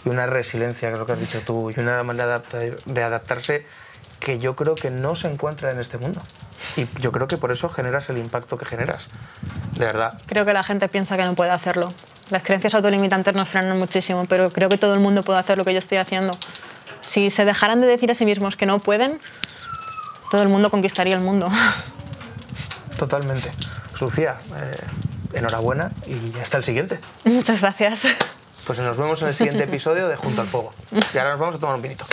y una resiliencia, que es lo que has dicho tú, y una manera de adaptarse que yo creo que no se encuentra en este mundo. Y yo creo que por eso generas el impacto que generas, de verdad. Creo que la gente piensa que no puede hacerlo. Las creencias autolimitantes nos frenan muchísimo, pero creo que todo el mundo puede hacer lo que yo estoy haciendo. Si se dejaran de decir a sí mismos que no pueden, todo el mundo conquistaría el mundo. Totalmente. Lucía, eh, enhorabuena y hasta el siguiente. Muchas gracias. Pues nos vemos en el siguiente episodio de Junto al Fuego. Y ahora nos vamos a tomar un vinito.